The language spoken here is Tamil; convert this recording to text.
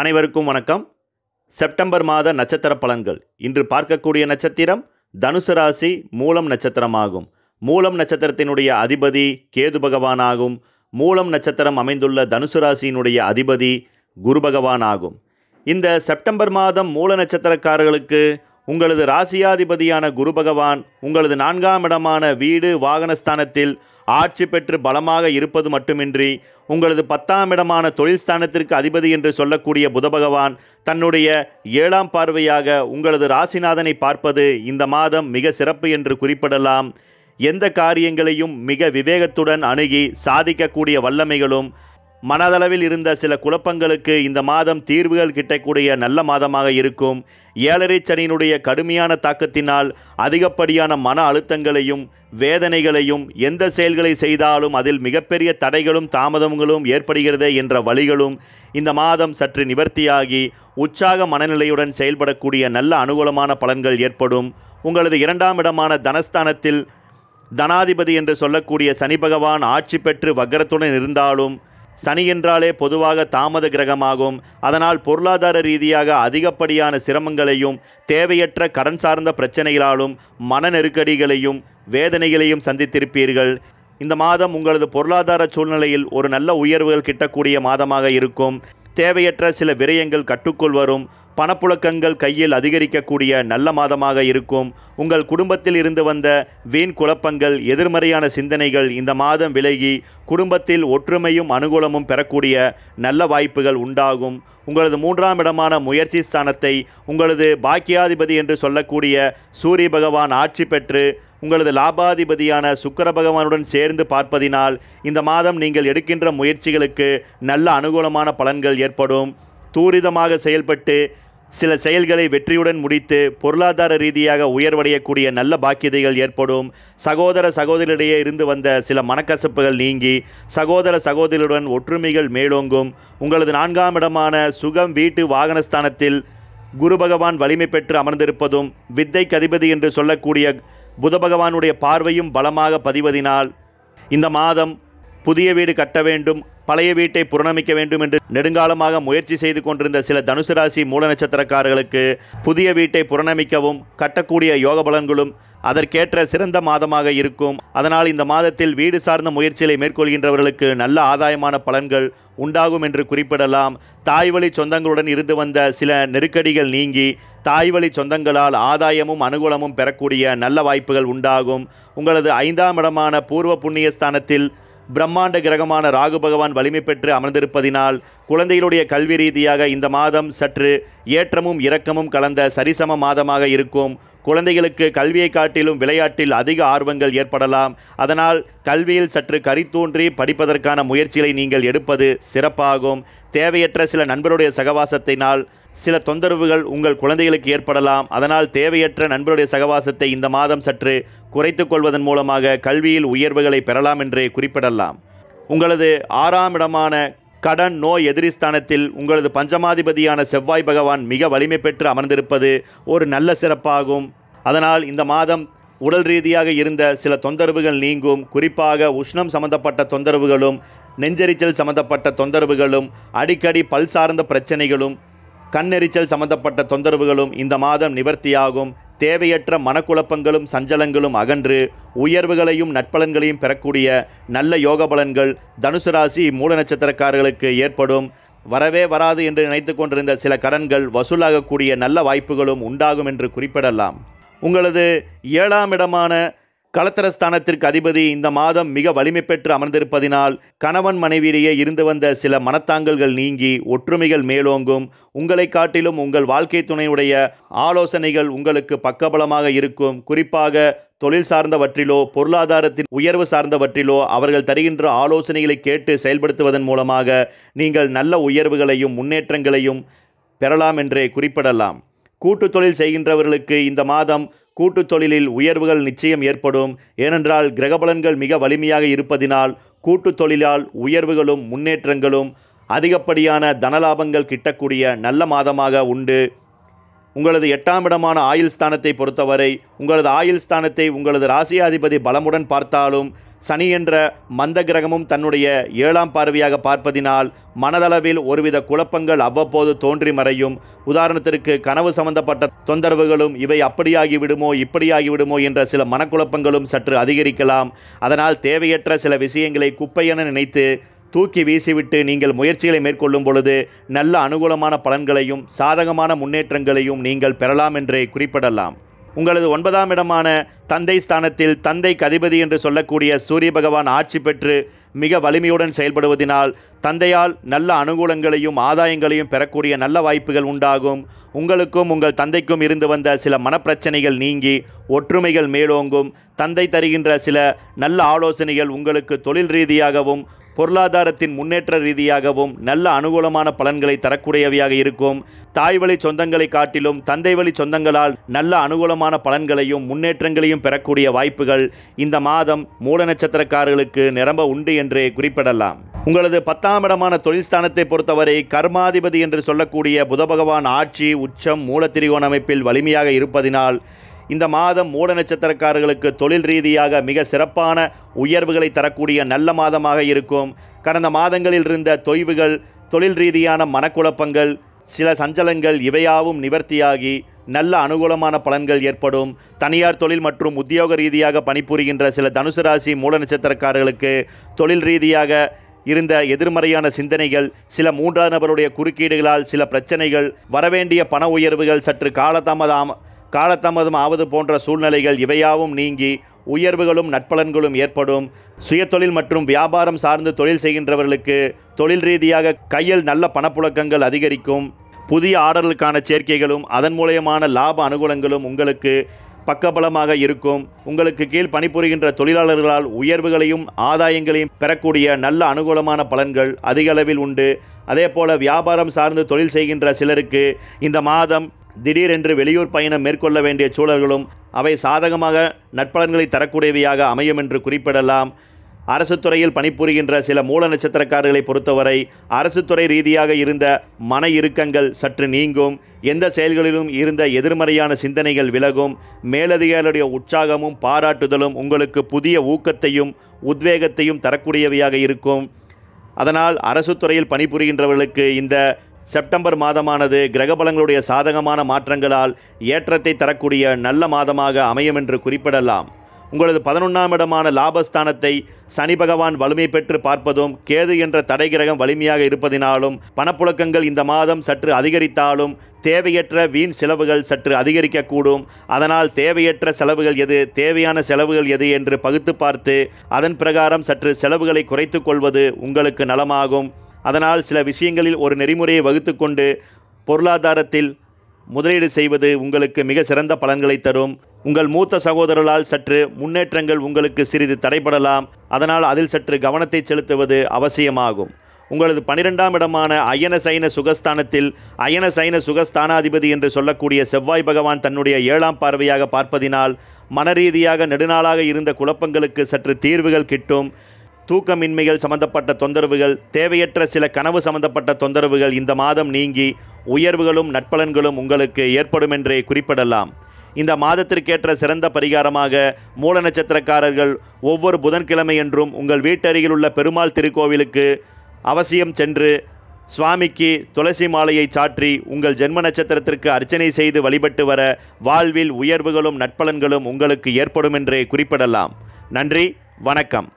அனைவருக்கும் வணக்கம். செப்டம்பர் மாத நட்சத்திர பலன்கள். இன்று பார்க்கக்கூடிய நட்சத்திரம் தனுசு ராசி மூலம் நட்சத்திரமாகும். மூலம் நட்சத்திரத்தினுடைய அதிபதி கேது பகவானாகும். மூலம் நட்சத்திரம் அமைந்துள்ள தனுசு ராசியினுடைய அதிபதி குரு பகவானாகும். இந்த செப்டம்பர் மாதம் மூல நட்சத்திரக்காரர்களுக்கு உங்களது ராசியாதிபதியான குரு பகவான் உங்களது 4ஆம் இடமான வீடு வாகனஸ்தானத்தில் ஆட்சி பெற்று பலமாக இருப்பது மட்டுமின்றி உங்களது 10ஆம் இடமான தொழில் ஸ்தானத்திற்கு அதிபதி என்று சொல்லக்கூடிய புத பகவான் தன்னுடைய 7ஆம் பார்வையாக உங்களது ராசிநாதனை பார்ப்பது இந்த மாதம் மிக சிறப்பு என்று குறிப்பிடலாம். எந்த காரியங்களையும் மிக விவேகத்துடன் அணுகி சாதிக்கக்கூடிய வல்லமைகளும் மனதளவில் இருந்த சில குழப்பங்களுக்கு இந்த மாதம் தீர்வுகள் கிட்டக்கூடிய நல்ல மாதமாக இருக்கும். ஏழரை சனியினுடைய கடுமையான தாக்கத்தினால் அதிகப்படியான மன அழுத்தங்களையும் வேதனைகளையும் எந்த செயல்களை செய்தாலும் அதில் மிகப்பெரிய தடைகளும் தாமதங்களும் ஏற்படுகிறதே என்ற வழிகளும் இந்த மாதம் சற்று நிவர்த்தியாகி உற்சாக மனநிலையுடன் செயல்படக்கூடிய நல்ல அனுகூலமான பலன்கள் ஏற்படும். உங்களது 2ஆம் இடமான தனஸ்தானத்தில் தனாதிபதி என்று சொல்லக்கூடிய சனி பகவான் ஆட்சி பெற்று வக்கரத்துடன் இருந்தாலும் சனி என்றாலே பொதுவாக தாமத கிரகமாகும். அதனால் பொருளாதார ரீதியாக அதிகப்படியான சிரமங்களையும் தேவையற்ற கடன் சார்ந்த பிரச்சனைகளாலும் மன நெருக்கடிகளையும் வேதனைகளையும் சந்தித்திருப்பீர்கள். இந்த மாதம் உங்களது பொருளாதார சூழ்நிலையில் ஒரு நல்ல உயர்வுகள் கிட்டக்கூடிய மாதமாக இருக்கும். தேவையற்ற சில விரயங்கள் கட்டுக்குள் வரும். பணப்புழக்கங்கள் கையில் அதிகரிக்கக்கூடிய நல்ல மாதமாக இருக்கும். உங்கள் குடும்பத்தில் இருந்து வந்த வீண் குழப்பங்கள் எதிர்மறையான சிந்தனைகள் இந்த மாதம் விலகி குடும்பத்தில் ஒற்றுமையும் அனுகூலமும் பெறக்கூடிய நல்ல வாய்ப்புகள் உண்டாகும். உங்களது 3ஆம் இடமான முயற்சி ஸ்தானத்தை உங்களது பாக்கியாதிபதி என்று சொல்லக்கூடிய சூரிய பகவான் ஆட்சி பெற்று உங்களது லாபாதிபதியான சுக்கிர பகவானுடன் சேர்ந்து பார்ப்பதினால் இந்த மாதம் நீங்கள் எடுக்கின்ற முயற்சிகளுக்கு நல்ல அனுகூலமான பலன்கள் ஏற்படும். தூரிதமாக செயல்பட்டு சில செயல்களை வெற்றியுடன் முடித்து பொருளாதார ரீதியாக உயர்வடையக்கூடிய நல்ல பாக்கியதைகள் ஏற்படும். சகோதர சகோதரிடையே இருந்து வந்த சில மனக்கசப்புகள் நீங்கி சகோதர சகோதரியுடன் ஒற்றுமைகள் மேலோங்கும். உங்களது 4ஆம் இடமான சுகம் வீட்டு வாகனஸ்தானத்தில் குரு பகவான் வலிமை பெற்று அமர்ந்திருப்பதும் வித்தைக்கு அதிபதி என்று சொல்லக்கூடிய புத பகவானுடைய பார்வையும் பலமாக பதிவதினால் இந்த மாதம் புதிய வீடு கட்ட வேண்டும், பழைய வீட்டை புனரமைக்க வேண்டும் என்று நெடுங்காலமாக முயற்சி செய்து கொண்டிருந்த சில தனுசு ராசி மூல நட்சத்திரக்காரர்களுக்கு புதிய வீட்டை புனரமைக்கவும் கட்டக்கூடிய யோக பலன்களும் அதற்கேற்ற சிறந்த மாதமாக இருக்கும். அதனால் இந்த மாதத்தில் வீடு சார்ந்த முயற்சிகளை மேற்கொள்கின்றவர்களுக்கு நல்ல ஆதாயமான பலன்கள் உண்டாகும் என்று குறிப்பிடலாம். தாய்வழி சொந்தங்களுடன் இருந்து வந்த சில நெருக்கடிகள் நீங்கி தாய்வழி சொந்தங்களால் ஆதாயமும் அனுகூலமும் பெறக்கூடிய நல்ல வாய்ப்புகள் உண்டாகும். உங்களது 5ஆம் இடமான பூர்வ புண்ணிய ஸ்தானத்தில் பிரம்மாண்ட கிரகமான ராகு பகவான் வலிமை பெற்று அமர்ந்திருப்பதினால் குழந்தைகளுடைய கல்வி ரீதியாக இந்த மாதம் சற்று ஏற்றமும் இரக்கமும் கலந்த சரிசம மாதமாக இருக்கும். குழந்தைகளுக்கு கல்வியை காட்டிலும் விளையாட்டில் அதிக ஆர்வங்கள் ஏற்படலாம். அதனால் கல்வியில் சற்று கரித்தூன்றி படிப்பதற்கான முயற்சிகளை நீங்கள் எடுப்பது சிறப்பாகும். தேவையற்ற சில நண்பருடைய சகவாசத்தினால் சில தொந்தரவுகள் உங்கள் குழந்தைகளுக்கு ஏற்படலாம். அதனால் தேவையற்ற நண்பருடைய சகவாசத்தை இந்த மாதம் சற்று குறைத்து கொள்வதன் மூலமாக கல்வியில் உயர்வுகளை பெறலாம் என்றே குறிப்பிடலாம். உங்களது 6ஆம் இடமான கடன் நோய் எதிரிஸ்தானத்தில் உங்களது பஞ்சமாதிபதியான செவ்வாய் பகவான் மிக வலிமை பெற்று அமர்ந்திருப்பது ஒரு நல்ல சிறப்பாகும். அதனால் இந்த மாதம் உடல் ரீதியாக இருந்த சில தொந்தரவுகள் நீங்கும். குறிப்பாக உஷ்ணம் சம்பந்தப்பட்ட தொந்தரவுகளும் நெஞ்செரிச்சல் சம்பந்தப்பட்ட தொந்தரவுகளும் அடிக்கடி பல் சார்ந்த பிரச்சனைகளும் கண்ணெரிச்சல் சம்பந்தப்பட்ட தொந்தரவுகளும் இந்த மாதம் நிவர்த்தியாகும். தேவையற்ற மனக்குழப்பங்களும் சஞ்சலங்களும் அகன்று உயர்வுகளையும் நற்பலன்களையும் பெறக்கூடிய நல்ல யோக பலன்கள் தனுசு ராசி மூல நட்சத்திரக்காரர்களுக்கு ஏற்படும். வரவே வராது என்று நினைத்து கொண்டிருந்த சில கடன்கள் வசூலாகக்கூடிய நல்ல வாய்ப்புகளும் உண்டாகும் என்று குறிப்பிடலாம். உங்களது 7ஆம் இடமான களத்திரஸ்தானத்திற்கு அதிபதி இந்த மாதம் மிக வலிமை பெற்று அமர்ந்திருப்பதினால் கணவன் மனைவியிடையே இருந்து வந்த சில மனத்தாங்கல்கள் நீங்கி ஒற்றுமைகள் மேலோங்கும். உங்களை காட்டிலும் உங்கள் வாழ்க்கை துணையுடைய ஆலோசனைகள் உங்களுக்கு பக்கபலமாக இருக்கும். குறிப்பாக தொழில் சார்ந்தவற்றிலோ பொருளாதாரத்தின் உயர்வு சார்ந்தவற்றிலோ அவர்கள் தருகின்ற ஆலோசனைகளை கேட்டு செயல்படுத்துவதன் மூலமாக நீங்கள் நல்ல உயர்வுகளையும் முன்னேற்றங்களையும் பெறலாம் என்றே குறிப்பிடலாம். கூட்டு தொழில் செய்கின்றவர்களுக்கு இந்த மாதம் கூட்டுத் தொழிலில் உயர்வுகள் நிச்சயம் ஏற்படும். ஏனென்றால் கிரகபலன்கள் மிக வலிமையாக இருப்பதினால் கூட்டுத் தொழிலால் உயர்வுகளும் முன்னேற்றங்களும் அதிகப்படியான தனலாபங்கள் கிட்டக்கூடிய நல்ல மாதமாக உண்டு. உங்களது 8ஆம் இடமான ஆயுள் ஸ்தானத்தை பொறுத்தவரை உங்களது ஆயுள் ஸ்தானத்தை உங்களது ராசியாதிபதி பலமுடன் பார்த்தாலும் சனி என்ற மந்த கிரகமும் தன்னுடைய 7ஆம் பார்வையாக பார்ப்பதினால் மனதளவில் ஒருவித குழப்பங்கள் அவ்வப்போது தோன்றி மறையும். உதாரணத்திற்கு கனவு சம்பந்தப்பட்ட தொந்தரவுகளும் இவை அப்படியாகிவிடுமோ இப்படியாகிவிடுமோ என்ற சில மனக்குழப்பங்களும் சற்று அதிகரிக்கலாம். அதனால் தேவையற்ற சில விஷயங்களை குப்பையென நினைத்து தூக்கி வீசிவிட்டு நீங்கள் முயற்சிகளை மேற்கொள்ளும் பொழுது நல்ல அனுகூலமான பலன்களையும் சாதகமான முன்னேற்றங்களையும் நீங்கள் பெறலாம் என்றே குறிப்பிடலாம். உங்களது 9ஆம் இடமான தந்தை ஸ்தானத்தில் தந்தைக்கு அதிபதி என்று சொல்லக்கூடிய சூரிய பகவான் ஆட்சி பெற்று மிக வலிமையுடன் செயல்படுவதினால் தந்தையால் நல்ல அனுகூலங்களையும் ஆதாயங்களையும் பெறக்கூடிய நல்ல வாய்ப்புகள் உண்டாகும். உங்களுக்கும் உங்கள் தந்தைக்கும் இருந்து வந்த சில மனப்பிரச்சனைகள் நீங்கி ஒற்றுமைகள் மேலோங்கும். தந்தை தருகின்ற சில நல்ல ஆலோசனைகள் உங்களுக்கு தொழில் ரீதியாகவும் பொருளாதாரத்தின் முன்னேற்ற ரீதியாகவும் நல்ல அனுகூலமான பலன்களை தரக்கூடியவையாக இருக்கும். தாய்வழி சொந்தங்களை காட்டிலும் தந்தை வழி சொந்தங்களால் நல்ல அனுகூலமான பலன்களையும் முன்னேற்றங்களையும் பெறக்கூடிய வாய்ப்புகள் இந்த மாதம் மூல நட்சத்திரக்காரர்களுக்கு நிரம்ப உண்டு என்றே குறிப்பிடலாம். உங்களது 10ஆம் இடமான தொழில் ஸ்தானத்தை பொறுத்தவரை கர்மாதிபதி என்று சொல்லக்கூடிய புத பகவான் ஆட்சி உச்சம் மூலத்திரிகோண அமைப்பில் வலிமையாக இருப்பதினால் இந்த மாதம் மூல நட்சத்திரக்காரர்களுக்கு தொழில் ரீதியாக மிக சிறப்பான உயர்வுகளை தரக்கூடிய நல்ல மாதமாக இருக்கும். கடந்த மாதங்களில் இருந்த தொய்வுகள், தொழில் ரீதியான மனக்குழப்பங்கள், சில சஞ்சலங்கள் இவையாவும் நிவர்த்தியாகி நல்ல அனுகூலமான பலன்கள் ஏற்படும். தனியார் தொழில் மற்றும் உத்தியோக ரீதியாக பணிபுரிகின்ற சில தனுசு ராசி மூல நட்சத்திரக்காரர்களுக்கு தொழில் ரீதியாக இருந்த எதிர்மறையான சிந்தனைகள், சில மூன்றாம் நபருடைய குறுக்கீடுகளால் சில பிரச்சனைகள், வரவேண்டிய பண உயர்வுகள் சற்று காலதாமதம் ஆவது போன்ற சூழ்நிலைகள் இவையாவும் நீங்கி உயர்வுகளும் நற்பலன்களும் ஏற்படும். சுயத்தொழில் மற்றும் வியாபாரம் சார்ந்து தொழில் செய்கின்றவர்களுக்கு தொழில் ரீதியாக கையில் நல்ல பணப்புழக்கங்கள் அதிகரிக்கும். புதிய ஆர்டர்களுக்கான சேர்க்கைகளும் அதன் மூலமான லாப அனுகூலங்களும் உங்களுக்கு பக்கபலமாக இருக்கும். உங்களுக்கு கீழ் பணிபுரிகின்ற தொழிலாளர்களால் உயர்வுகளையும் ஆதாயங்களையும் பெறக்கூடிய நல்ல அனுகூலமான பலன்கள் அதிகளவில் உண்டு. அதே போல வியாபாரம் சார்ந்து தொழில் செய்கின்ற சிலருக்கு இந்த மாதம் திடீரென்று வெளியூர் பயணம் மேற்கொள்ள வேண்டிய சூழல்களும் அவை சாதகமாக நற்பலன்களை தரக்கூடியவையாக அமையும் என்று குறிப்பிடலாம். அரசு துறையில் பணிபுரிகின்ற சில மூல நட்சத்திரக்காரர்களை பொறுத்தவரை அரசு துறை ரீதியாக இருந்த மன இறுக்கங்கள் சற்று நீங்கும். எந்த செயல்களிலும் இருந்த எதிர்மறையான சிந்தனைகள் விலகும். மேலதிகாரிகளுடைய உற்சாகமும் பாராட்டுதலும் உங்களுக்கு புதிய ஊக்கத்தையும் உத்வேகத்தையும் தரக்கூடியவையாக இருக்கும். அதனால் அரசு துறையில் பணிபுரிகின்றவர்களுக்கு இந்த செப்டம்பர் மாதமானது கிரகபலங்களுடைய சாதகமான மாற்றங்களால் ஏற்றத்தை தரக்கூடிய நல்ல மாதமாக அமையும் என்று குறிப்பிடலாம். உங்களது 11ஆம் இடமான லாபஸ்தானத்தை சனி பகவான் வலிமை பெற்று பார்ப்பதும் கேது என்ற தடை கிரகம் வலிமையாக இருப்பதினாலும் பணப்புழக்கங்கள் இந்த மாதம் சற்று அதிகரித்தாலும் தேவையற்ற வீண் செலவுகள் சற்று அதிகரிக்கக்கூடும். அதனால் தேவையற்ற செலவுகள் எது, தேவையான செலவுகள் எது என்று பகுத்து பார்த்து அதன் பிரகாரம் சற்று செலவுகளை குறைத்து கொள்வது உங்களுக்கு நலமாகும். அதனால் சில விஷயங்களில் ஒரு நெறிமுறையை வகுத்து கொண்டு பொருளாதாரத்தில் முதலீடு செய்வது உங்களுக்கு மிக சிறந்த பலன்களை தரும். உங்கள் மூத்த சகோதரர்களால் சற்று முன்னேற்றங்கள் உங்களுக்கு சிறிது தடைபடலாம். அதனால் அதில் சற்று கவனத்தை செலுத்துவது அவசியமாகும். உங்களது 12ஆம் இடமான அயன சைன சுகஸ்தானத்தில் அயன சைன சுகஸ்தானாதிபதி என்று சொல்லக்கூடிய செவ்வாய் பகவான் தன்னுடைய 7ஆம் பார்வையாக பார்ப்பதினால் மனரீதியாக நெடுநாளாக இருந்த குழப்பங்களுக்கு சற்று தீர்வுகள் கிட்டும். தூக்கமின்மைகள் சம்பந்தப்பட்ட தொந்தரவுகள், தேவையற்ற சில கனவு சம்பந்தப்பட்ட தொந்தரவுகள் இந்த மாதம் நீங்கி உயர்வுகளும் நற்பலன்களும் உங்களுக்கு ஏற்படும் என்றே குறிப்பிடலாம். இந்த மாதத்திற்கேற்ற சிறந்த பரிகாரமாக மூல நட்சத்திரக்காரர்கள் ஒவ்வொரு புதன்கிழமை என்றும் உங்கள் வீட்டருகில் உள்ள பெருமாள் திருக்கோவிலுக்கு அவசியம் சென்று சுவாமிக்கு துளசி மாலையை சாற்றி உங்கள் ஜென்ம நட்சத்திரத்திற்கு அர்ச்சனை செய்து வழிபட்டு வர வாழ்வில் உயர்வுகளும் நற்பலன்களும் உங்களுக்கு ஏற்படும் என்றே குறிப்பிடலாம். நன்றி, வணக்கம்.